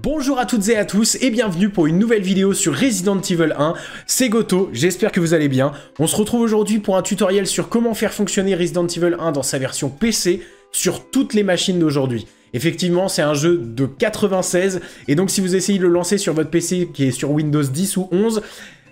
Bonjour à toutes et à tous et bienvenue pour une nouvelle vidéo sur Resident Evil 1, c'est Goto, j'espère que vous allez bien. On se retrouve aujourd'hui pour un tutoriel sur comment faire fonctionner Resident Evil 1 dans sa version PC sur toutes les machines d'aujourd'hui. Effectivement, c'est un jeu de 96 et donc si vous essayez de le lancer sur votre PC qui est sur Windows 10 ou 11,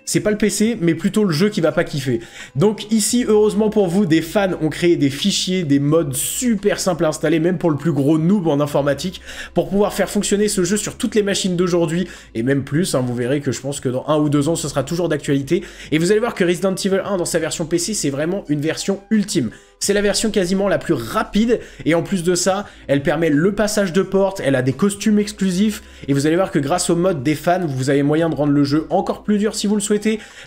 c'est pas le PC, mais plutôt le jeu qui va pas kiffer. Donc ici, heureusement pour vous, des fans ont créé des fichiers, des mods super simples à installer, même pour le plus gros noob en informatique, pour pouvoir faire fonctionner ce jeu sur toutes les machines d'aujourd'hui, et même plus, hein, vous verrez que je pense que dans 1 ou 2 ans, ce sera toujours d'actualité. Et vous allez voir que Resident Evil 1, dans sa version PC, c'est vraiment une version ultime. C'est la version quasiment la plus rapide, et en plus de ça, elle permet le passage de porte, elle a des costumes exclusifs, et vous allez voir que grâce au mode des fans, vous avez moyen de rendre le jeu encore plus dur si vous le souhaitez.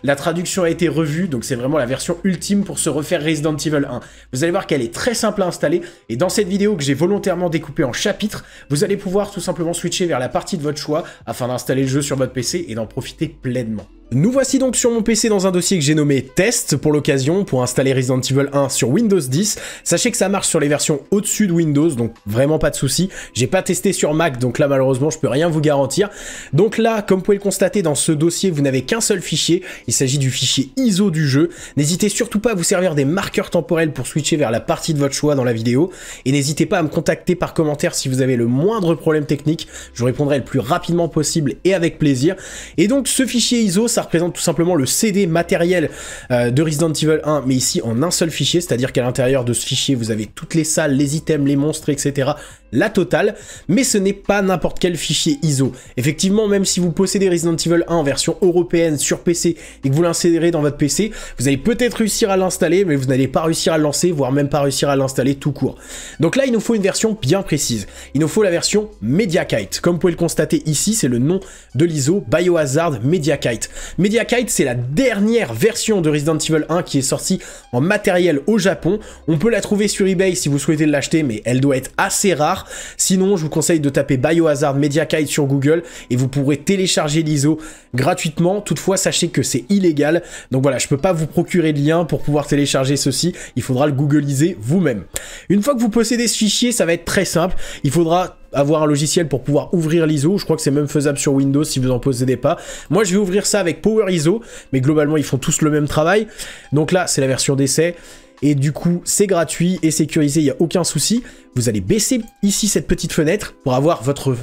La traduction a été revue, donc c'est vraiment la version ultime pour se refaire Resident Evil 1. Vous allez voir qu'elle est très simple à installer, et dans cette vidéo que j'ai volontairement découpée en chapitres, vous allez pouvoir tout simplement switcher vers la partie de votre choix, afin d'installer le jeu sur votre PC et d'en profiter pleinement. Nous voici donc sur mon PC dans un dossier que j'ai nommé « Test » pour l'occasion, pour installer Resident Evil 1 sur Windows 10. Sachez que ça marche sur les versions au-dessus de Windows, donc vraiment pas de soucis. J'ai pas testé sur Mac, donc là malheureusement je peux rien vous garantir. Donc là, comme vous pouvez le constater, dans ce dossier, vous n'avez qu'un seul fichier. Il s'agit du fichier ISO du jeu. N'hésitez surtout pas à vous servir des marqueurs temporels pour switcher vers la partie de votre choix dans la vidéo. Et n'hésitez pas à me contacter par commentaire si vous avez le moindre problème technique. Je vous répondrai le plus rapidement possible et avec plaisir. Et donc ce fichier ISO, ça représente tout simplement le CD matériel de Resident Evil 1, mais ici en un seul fichier, c'est-à-dire qu'à l'intérieur de ce fichier, vous avez toutes les salles, les items, les monstres, etc. La totale, mais ce n'est pas n'importe quel fichier ISO. Effectivement, même si vous possédez Resident Evil 1 en version européenne sur PC et que vous l'insérez dans votre PC, vous allez peut-être réussir à l'installer, mais vous n'allez pas réussir à le lancer, voire même pas réussir à l'installer tout court. Donc là, il nous faut une version bien précise. Il nous faut la version Mediakite. Comme vous pouvez le constater ici, c'est le nom de l'ISO Biohazard Mediakite. Mediakite, c'est la dernière version de Resident Evil 1 qui est sortie en matériel au Japon. On peut la trouver sur eBay si vous souhaitez l'acheter, mais elle doit être assez rare. Sinon, je vous conseille de taper Biohazard Mediakite sur Google et vous pourrez télécharger l'ISO gratuitement. Toutefois, sachez que c'est illégal. Donc voilà, je peux pas vous procurer de lien pour pouvoir télécharger ceci. Il faudra le googliser vous-même. Une fois que vous possédez ce fichier, ça va être très simple. Il faudra avoir un logiciel pour pouvoir ouvrir l'ISO. Je crois que c'est même faisable sur Windows si vous n'en possédez pas. Moi, je vais ouvrir ça avec Power ISO, mais globalement, ils font tous le même travail. Donc là, c'est la version d'essai. Et du coup, c'est gratuit et sécurisé, il n'y a aucun souci. Vous allez baisser ici cette petite fenêtre pour avoir votre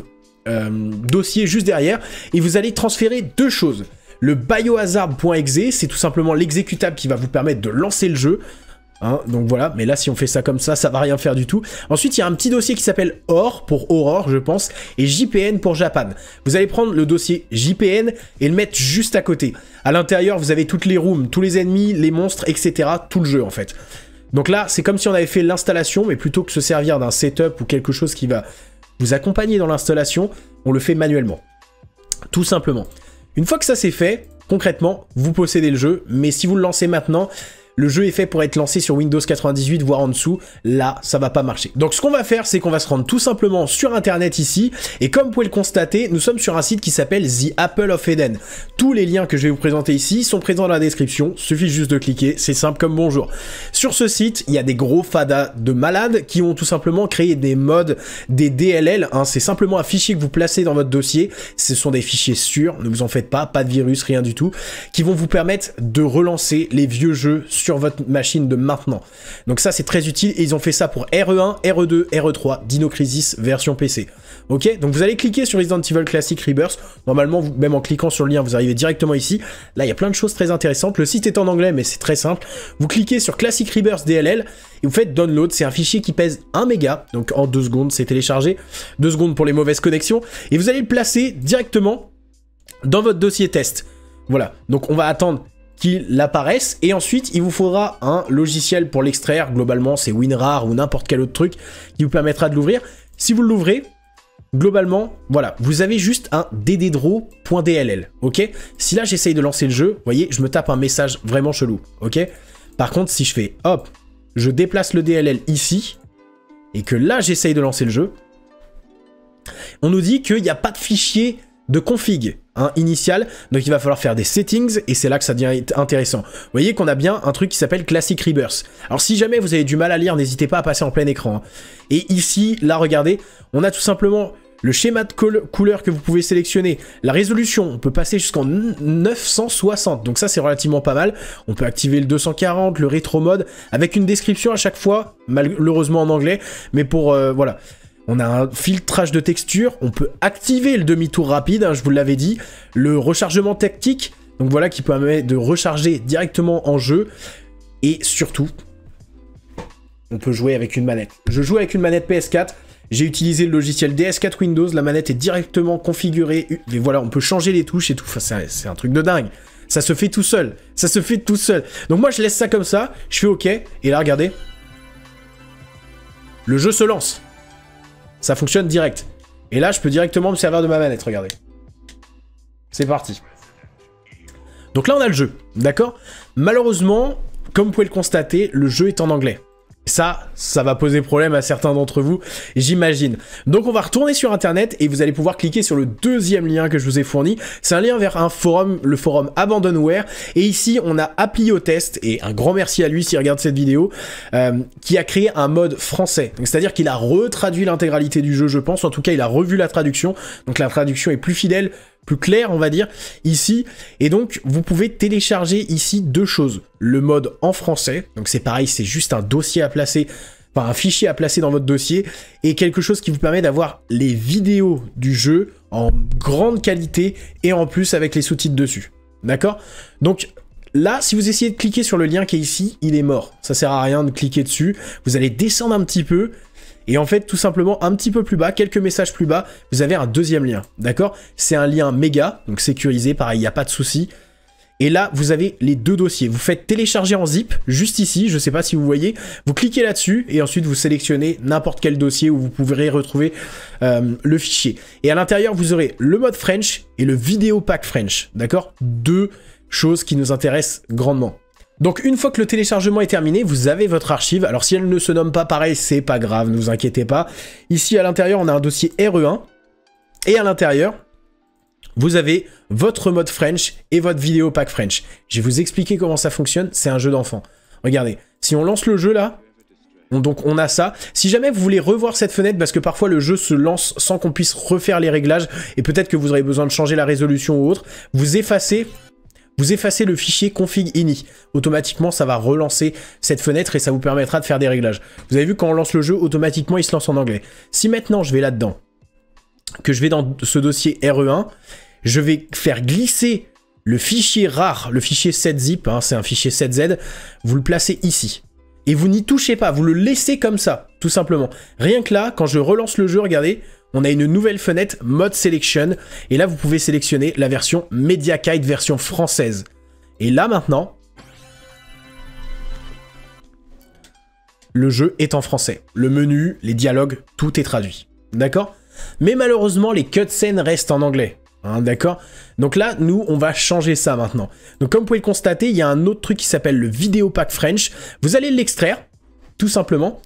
dossier juste derrière. Et vous allez transférer deux choses. Le biohazard.exe, c'est tout simplement l'exécutable qui va vous permettre de lancer le jeu. Hein, donc voilà, mais là si on fait ça comme ça, ça va rien faire du tout. Ensuite, il y a un petit dossier qui s'appelle OR pour Aurore, je pense, et JPN pour Japan. Vous allez prendre le dossier JPN et le mettre juste à côté. À l'intérieur, vous avez toutes les rooms, tous les ennemis, les monstres, etc. Tout le jeu en fait. Donc là, c'est comme si on avait fait l'installation, mais plutôt que se servir d'un setup ou quelque chose qui va vous accompagner dans l'installation, on le fait manuellement. Tout simplement. Une fois que ça c'est fait, concrètement, vous possédez le jeu, mais si vous le lancez maintenant, le jeu est fait pour être lancé sur Windows 98, voire en dessous. Là, ça va pas marcher. Donc, ce qu'on va faire, c'est qu'on va se rendre tout simplement sur Internet ici. Et comme vous pouvez le constater, nous sommes sur un site qui s'appelle The Apple of Eden. Tous les liens que je vais vous présenter ici sont présents dans la description. Suffit juste de cliquer. C'est simple comme bonjour. Sur ce site, il y a des gros fadas de malades qui ont tout simplement créé des mods, des DLL. Hein. C'est simplement un fichier que vous placez dans votre dossier. Ce sont des fichiers sûrs. Ne vous en faites pas. Pas de virus, rien du tout. Qui vont vous permettre de relancer les vieux jeux sur votre machine de maintenant. Donc ça c'est très utile et ils ont fait ça pour RE1, RE2, RE3, DinoCrisis version PC. Ok, donc vous allez cliquer sur Resident Evil Classic Rebirth. Normalement, vous, même en cliquant sur le lien, vous arrivez directement ici. Là, il y a plein de choses très intéressantes. Le site est en anglais, mais c'est très simple. Vous cliquez sur Classic Rebirth DLL et vous faites download. C'est un fichier qui pèse 1 méga. Donc en 2 secondes, c'est téléchargé. 2 secondes pour les mauvaises connexions. Et vous allez le placer directement dans votre dossier test. Voilà, donc on va attendre qu'il apparaisse et ensuite il vous faudra un logiciel pour l'extraire, globalement c'est WinRAR ou n'importe quel autre truc qui vous permettra de l'ouvrir. Si vous l'ouvrez, globalement, voilà, vous avez juste un dddraw.dll, ok? Si là j'essaye de lancer le jeu, vous voyez, je me tape un message vraiment chelou, ok? Par contre, si je fais hop, je déplace le DLL ici et que là j'essaye de lancer le jeu, on nous dit qu'il n'y a pas de fichier de config hein, initial, donc il va falloir faire des settings et c'est là que ça devient intéressant. Vous voyez qu'on a bien un truc qui s'appelle Classic Rebirth. Alors si jamais vous avez du mal à lire, n'hésitez pas à passer en plein écran. Hein. Et ici, là regardez, on a tout simplement le schéma de couleur que vous pouvez sélectionner, la résolution, on peut passer jusqu'en 960, donc ça c'est relativement pas mal. On peut activer le 240, le rétro mode, avec une description à chaque fois, malheureusement en anglais, mais pour, voilà. On a un filtrage de texture, on peut activer le demi-tour rapide, hein, je vous l'avais dit, le rechargement tactique, donc voilà, qui permet de recharger directement en jeu, et surtout, on peut jouer avec une manette. Je joue avec une manette PS4, j'ai utilisé le logiciel DS4 Windows, la manette est directement configurée, et voilà, on peut changer les touches et tout, enfin, c'est un truc de dingue. Ça se fait tout seul, ça se fait tout seul. Donc moi, je laisse ça comme ça, je fais OK, et là, regardez, le jeu se lance. Ça fonctionne direct. Et là, je peux directement me servir de ma manette, regardez. C'est parti. Donc là, on a le jeu, d'accord? Malheureusement, comme vous pouvez le constater, le jeu est en anglais. Ça va poser problème à certains d'entre vous, j'imagine. Donc on va retourner sur internet et vous allez pouvoir cliquer sur le deuxième lien que je vous ai fourni. C'est un lien vers un forum, le forum Abandonware. Et ici on a ApplioTest, et un grand merci à lui s'il regarde cette vidéo, qui a créé un mode français. C'est-à-dire qu'il a retraduit l'intégralité du jeu, je pense. En tout cas, il a revu la traduction. Donc la traduction est plus fidèle, plus clair, on va dire, ici. Et donc, vous pouvez télécharger ici deux choses. Le mode en français, donc c'est pareil, c'est juste un dossier à placer, enfin un fichier à placer dans votre dossier, et quelque chose qui vous permet d'avoir les vidéos du jeu en grande qualité, et en plus avec les sous-titres dessus. D'accord? Donc, là, si vous essayez de cliquer sur le lien qui est ici, il est mort. Ça sert à rien de cliquer dessus. Vous allez descendre un petit peu, et en fait, tout simplement, un petit peu plus bas, quelques messages plus bas, vous avez un deuxième lien, d'accord? C'est un lien méga, donc sécurisé, pareil, il n'y a pas de souci. Et là, vous avez les deux dossiers. Vous faites télécharger en zip, juste ici, je ne sais pas si vous voyez. Vous cliquez là-dessus, et ensuite, vous sélectionnez n'importe quel dossier où vous pourrez retrouver le fichier. Et à l'intérieur, vous aurez le mode French et le vidéo pack French, d'accord? Deux choses qui nous intéressent grandement. Donc une fois que le téléchargement est terminé, vous avez votre archive. Alors si elle ne se nomme pas pareil, c'est pas grave, ne vous inquiétez pas. Ici à l'intérieur, on a un dossier RE1. Et à l'intérieur, vous avez votre mode French et votre vidéo pack French. Je vais vous expliquer comment ça fonctionne, c'est un jeu d'enfant. Regardez, si on lance le jeu là, donc on a ça. Si jamais vous voulez revoir cette fenêtre, parce que parfois le jeu se lance sans qu'on puisse refaire les réglages, et peut-être que vous aurez besoin de changer la résolution ou autre, vous effacez le fichier config.ini. Automatiquement, ça va relancer cette fenêtre et ça vous permettra de faire des réglages. Vous avez vu, quand on lance le jeu, automatiquement, il se lance en anglais. Si maintenant, je vais là-dedans, que je vais dans ce dossier RE1, je vais faire glisser le fichier RAR, le fichier 7zip, hein, c'est un fichier 7z, vous le placez ici. Et vous n'y touchez pas, vous le laissez comme ça, tout simplement. Rien que là, quand je relance le jeu, regardez, on a une nouvelle fenêtre Mode Selection, et là vous pouvez sélectionner la version Mediakite, version française. Et là maintenant, le jeu est en français. Le menu, les dialogues, tout est traduit. D'accord? Mais malheureusement, les cutscenes restent en anglais. Hein, d'accord? Donc là, nous, on va changer ça maintenant. Donc comme vous pouvez le constater, il y a un autre truc qui s'appelle le Video Pack French. Vous allez l'extraire, tout simplement.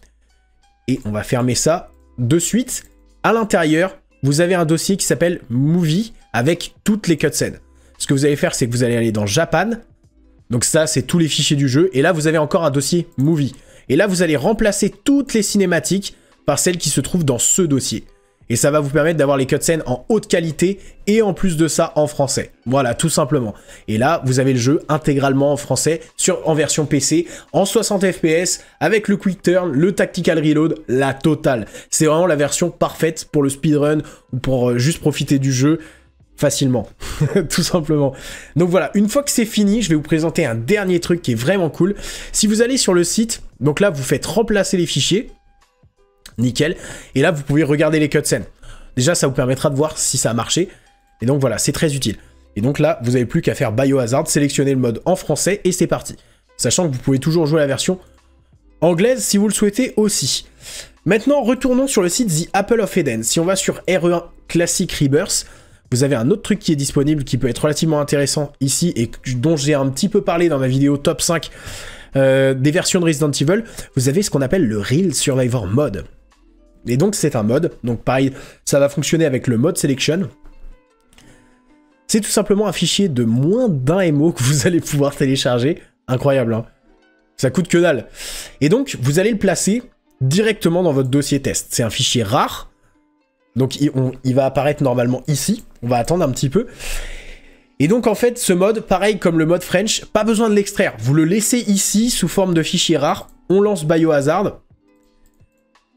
Et on va fermer ça de suite. À l'intérieur, vous avez un dossier qui s'appelle Movie avec toutes les cutscenes. Ce que vous allez faire, c'est que vous allez aller dans Japan. Donc ça, c'est tous les fichiers du jeu. Et là, vous avez encore un dossier Movie. Et là, vous allez remplacer toutes les cinématiques par celles qui se trouvent dans ce dossier. Et ça va vous permettre d'avoir les cutscenes en haute qualité et en plus de ça en français. Voilà, tout simplement. Et là, vous avez le jeu intégralement en français, en version PC, en 60 FPS, avec le Quick Turn, le Tactical Reload, la totale. C'est vraiment la version parfaite pour le speedrun ou pour juste profiter du jeu facilement, tout simplement. Donc voilà, une fois que c'est fini, je vais vous présenter un dernier truc qui est vraiment cool. Si vous allez sur le site, donc là, vous faites remplacer les fichiers. Nickel. Et là, vous pouvez regarder les cutscenes. Déjà, ça vous permettra de voir si ça a marché. Et donc, voilà, c'est très utile. Et donc là, vous n'avez plus qu'à faire Biohazard, sélectionner le mode en français et c'est parti. Sachant que vous pouvez toujours jouer la version anglaise si vous le souhaitez aussi. Maintenant, retournons sur le site The Apple of Eden. Si on va sur RE1 Classic Rebirth, vous avez un autre truc qui est disponible, qui peut être relativement intéressant ici et dont j'ai un petit peu parlé dans ma vidéo top 5 des versions de Resident Evil. Vous avez ce qu'on appelle le Real Survivor Mode. Et donc c'est un mode, donc pareil, ça va fonctionner avec le mode selection. C'est tout simplement un fichier de moins d'un MO que vous allez pouvoir télécharger. Incroyable, hein? Ça coûte que dalle. Et donc vous allez le placer directement dans votre dossier test. C'est un fichier rare Donc il va apparaître normalement ici, on va attendre un petit peu. Et donc en fait ce mode, pareil comme le mode French, pas besoin de l'extraire, vous le laissez ici sous forme de fichier rare, on lance Biohazard.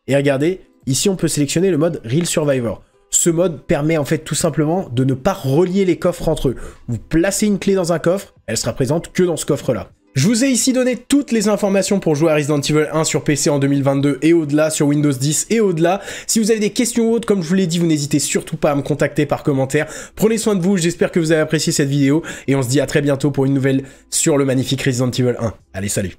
Et regardez, ici on peut sélectionner le mode Real Survivor. Ce mode permet en fait tout simplement de ne pas relier les coffres entre eux. Vous placez une clé dans un coffre, elle sera présente que dans ce coffre là. Je vous ai ici donné toutes les informations pour jouer à Resident Evil 1 sur PC en 2022 et au-delà, sur Windows 10 et au-delà. Si vous avez des questions ou autres, comme je vous l'ai dit, vous n'hésitez surtout pas à me contacter par commentaire. Prenez soin de vous, j'espère que vous avez apprécié cette vidéo et on se dit à très bientôt pour une nouvelle sur le magnifique Resident Evil 1. Allez, salut!